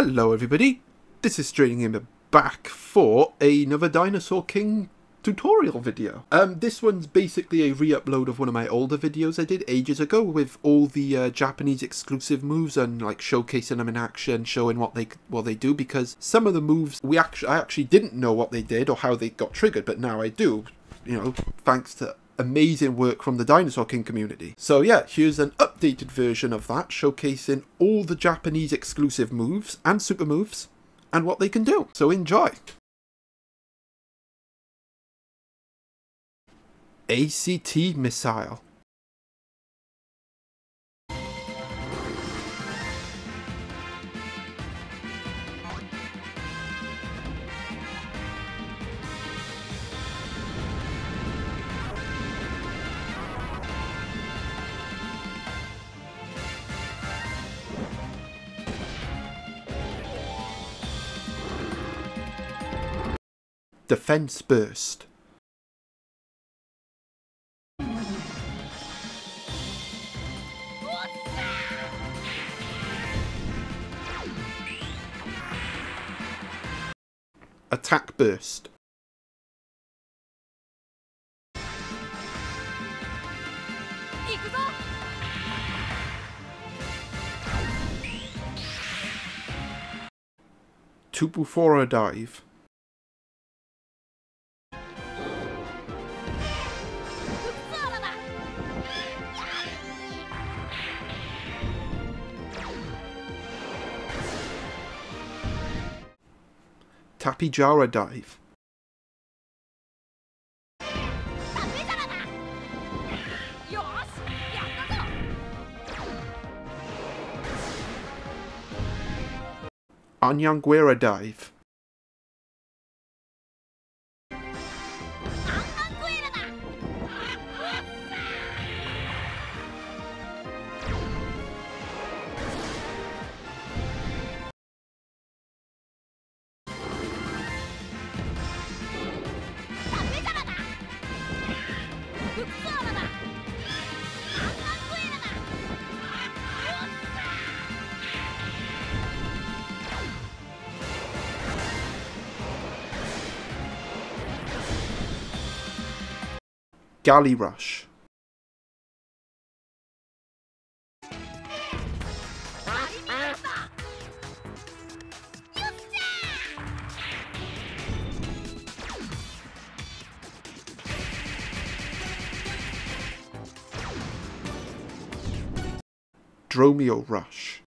Hello everybody, this is Stranger Gamer back for another Dinosaur King tutorial video. This one's basically a re-upload of one of my older videos I did ages ago with all the Japanese exclusive moves and like showcasing them in action, showing what they do, because some of the moves I actually didn't know what they did or how they got triggered, but now I do, you know, thanks to amazing work from the Dinosaur King community. So yeah, here's an updated version of that, showcasing all the Japanese exclusive moves and super moves and what they can do. So enjoy. ACT Missile. Defense Burst. Attack Burst. Tupuxura Dive. Tapejara Dive. Anhanguera Dive. Gaia Rush. Dromeo Rush. Dromeo Rush.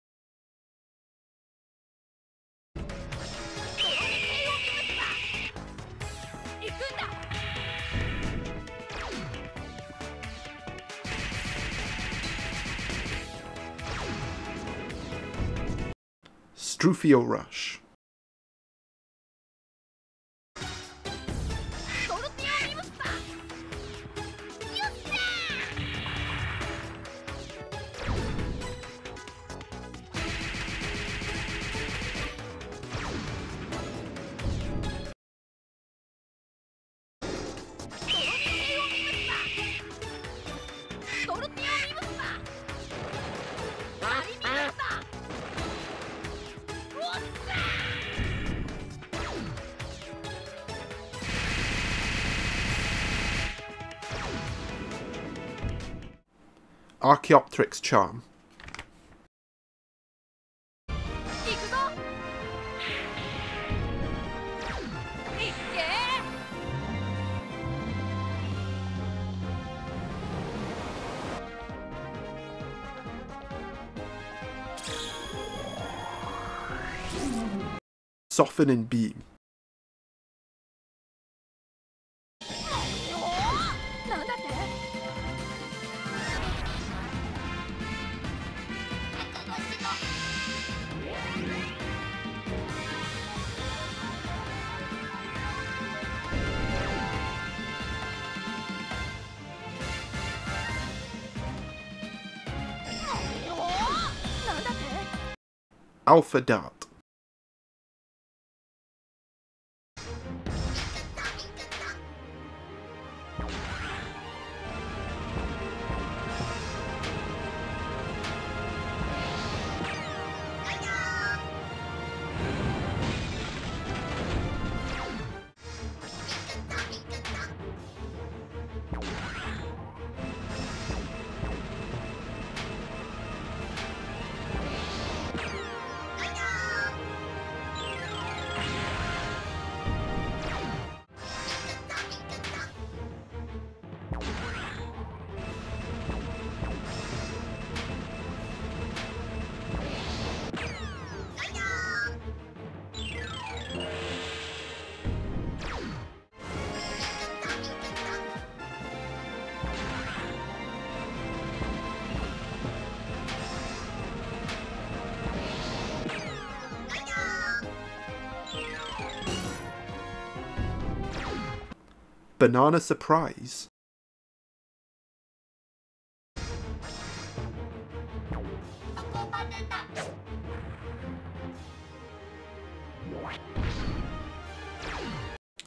Archaeopteryx Charm. Softening Beam. Alpha Dart. Banana Surprise.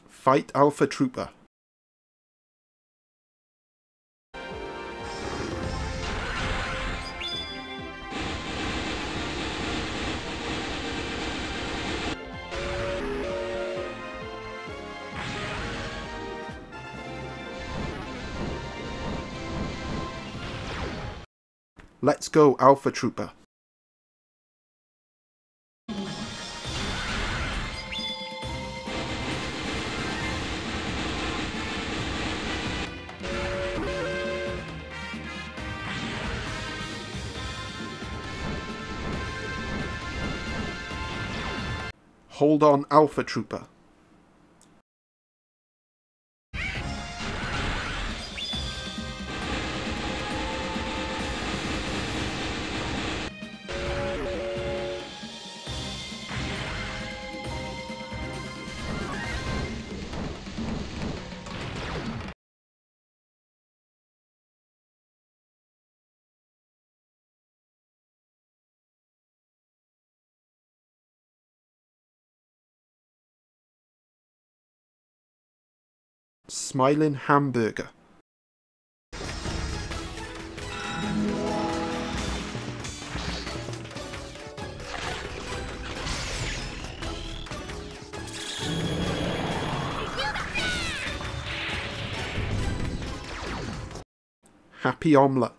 Fight Alpha Trooper. Let's go, Alpha Trooper. Hold on, Alpha Trooper. Smiling Hamburger. Happy Omelette.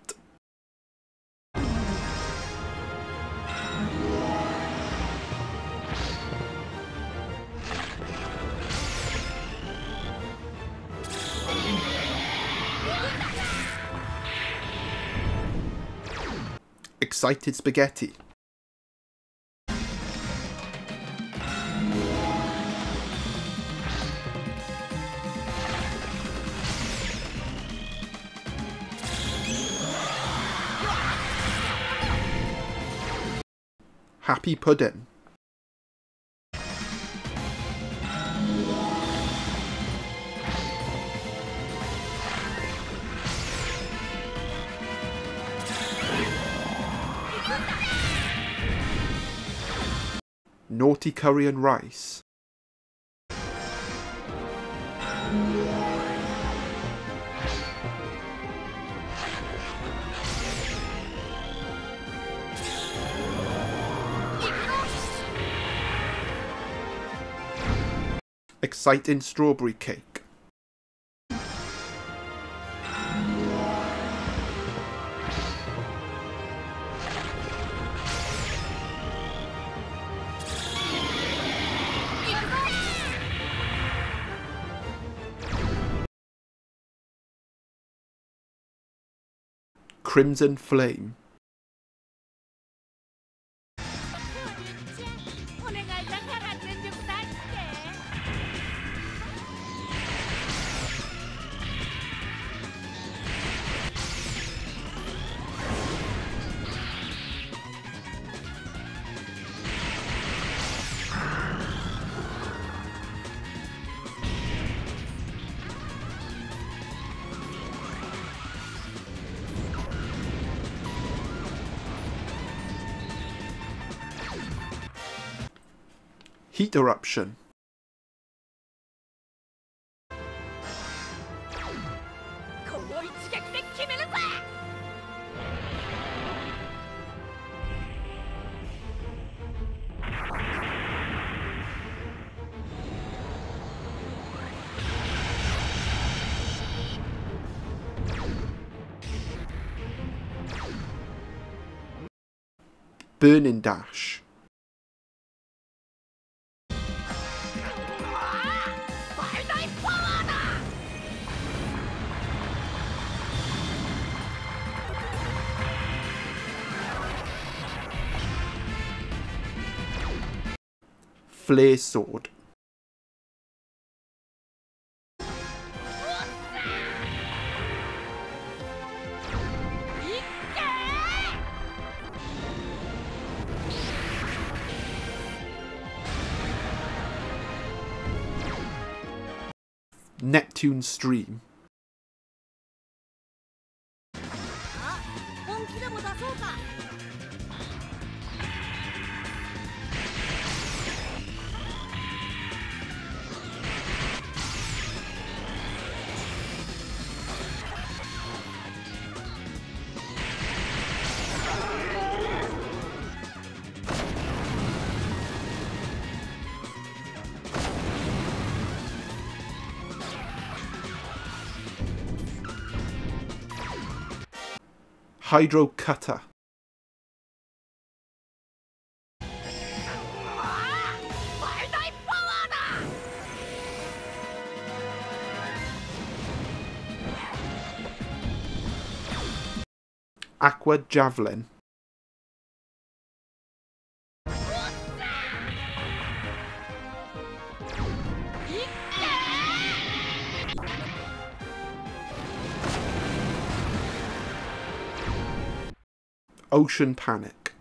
Excited Spaghetti. Happy Pudding. Naughty Curry and Rice. Exciting Strawberry Cake. Crimson Flame. Heat Eruption. Burning Dash. Flare Sword. Neptune Stream. Hydro Cutter. Aqua Javelin. Ocean Panic.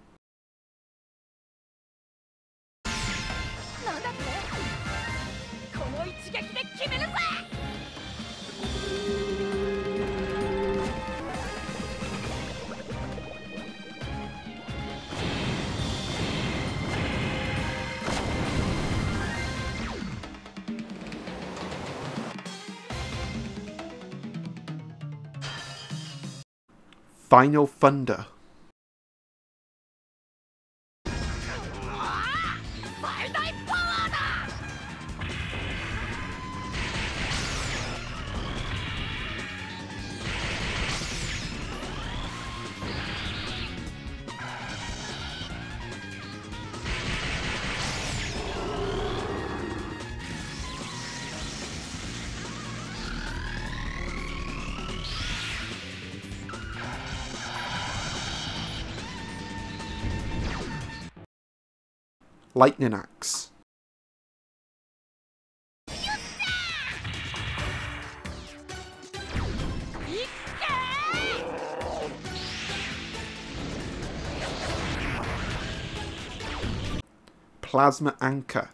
Final Thunder. Lightning Axe. Plasma Anchor.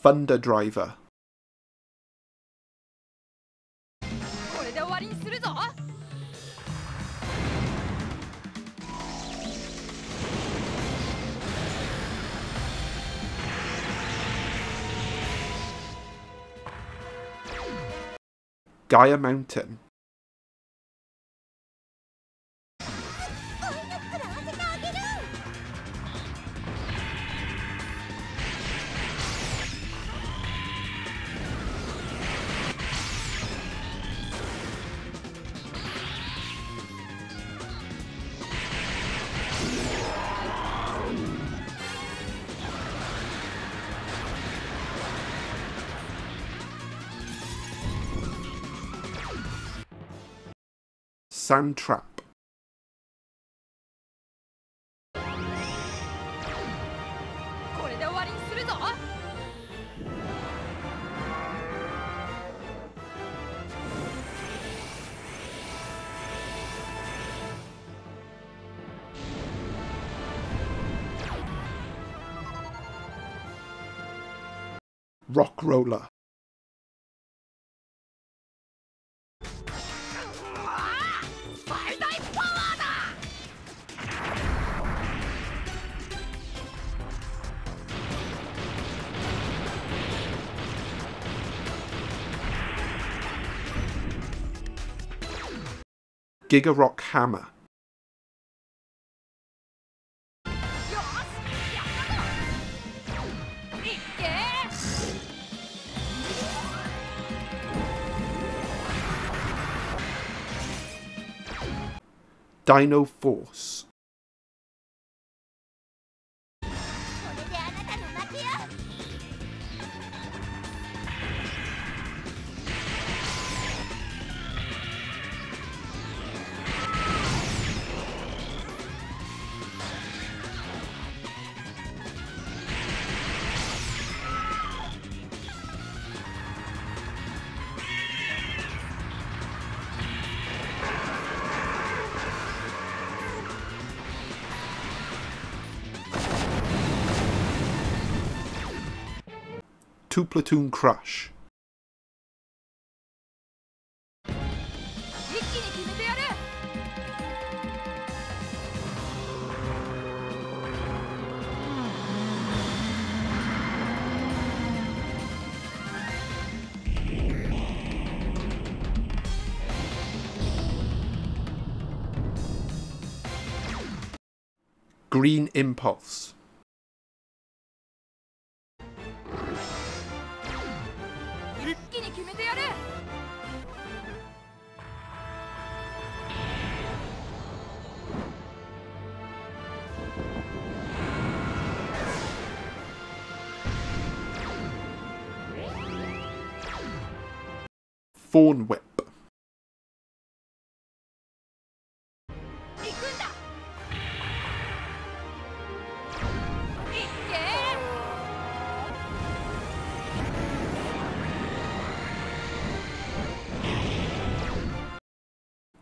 Thunder Driver. Gaia Mountain. Sand Trap. Rock Roller. Giga Rock Hammer. Dino Force. to Platoon Crush. Green Impulse. Fawn Whip.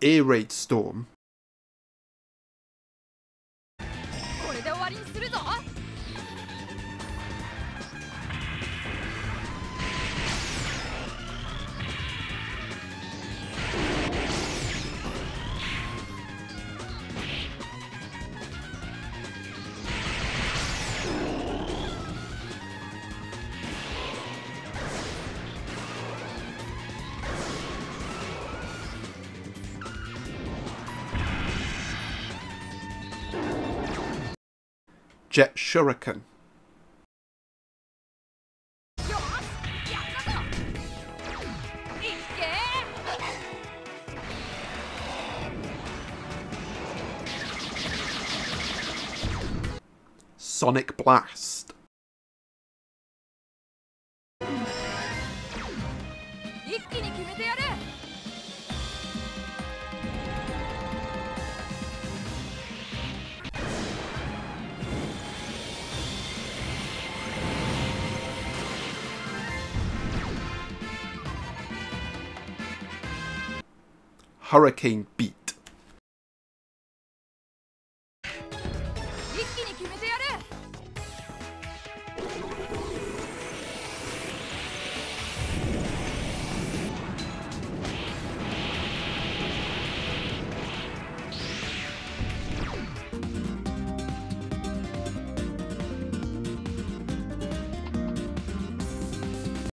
Air Raid Storm. Jet Shuriken. Sonic Blast. Hurricane Beat.